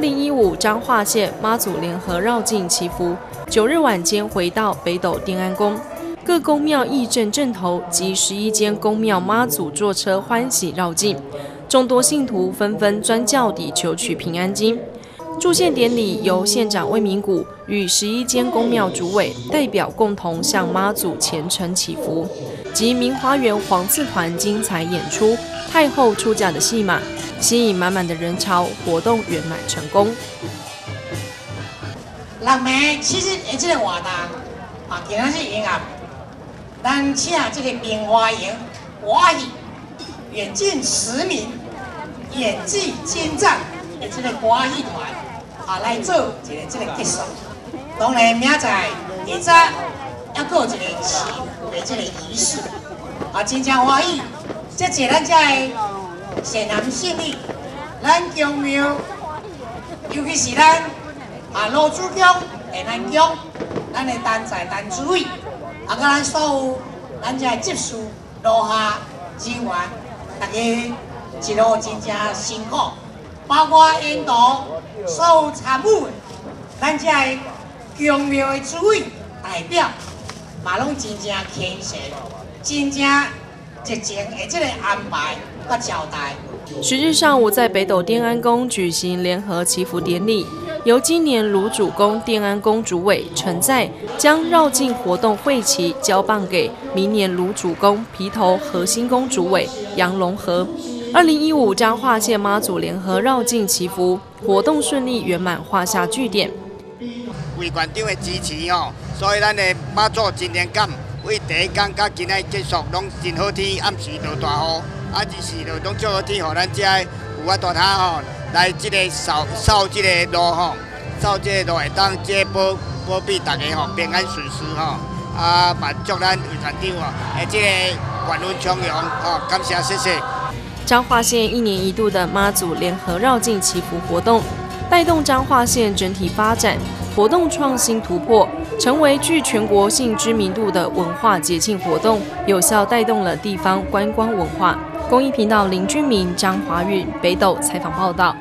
2015彰化县妈祖联合绕境祈福，9日晚间回到北斗定安宫，各宫庙义镇镇头及11间宫庙妈祖坐车欢喜绕境，众多信徒纷纷钻轿底求取平安金。 祝献典礼由县长魏明谷与11间宫庙主委代表共同向妈祖虔诚祈福，及明华园黄次团精彩演出《太后出嫁》的戏码，吸引满满的人潮，活动圆满成功。6暝其实这个活动啊，今仔日迎合，咱请这个明华园华语远近驰名，演技精湛。 这个歌艺团啊来做一个这个结束，当然明仔也再还过一个祈福的这个仪式啊，真正欢喜。这是咱这个善男信女，咱宫庙，尤其是咱啊老祖宗的咱宫，咱的单在单主位，啊，甲咱所有咱这执事、楼下人员，大家一路真正辛苦。 包括沿途所有参与，咱遮个宫庙的主委代表，嘛拢真正虔诚，真正热情的这个安排和交代。10日上午，在北斗定安宫举行联合祈福典礼，由今年卢主公定安宫主委陈在将绕境活动会旗交棒给明年卢主公皮头核心宫主委杨龙和。 2015彰化县妈祖联合绕境祈福活动顺利圆满画下句点。为馆长的支持吼，所以咱的妈祖真灵感，为第一天到今仔结束拢真好天，暗时落大雨，啊日时落拢足好天，互咱遮有法度他吼来即个扫即个路吼，扫即个路会当即保庇大家吼平安顺遂吼，啊嘛祝咱为馆长哦，诶即个官运昌隆哦，感谢谢谢。 彰化县1年1度的妈祖联合绕境祈福活动，带动彰化县整体发展，活动创新突破，成为具全国性知名度的文化节庆活动，有效带动了地方观光文化。公益频道林君明、张华韵北斗采访报道。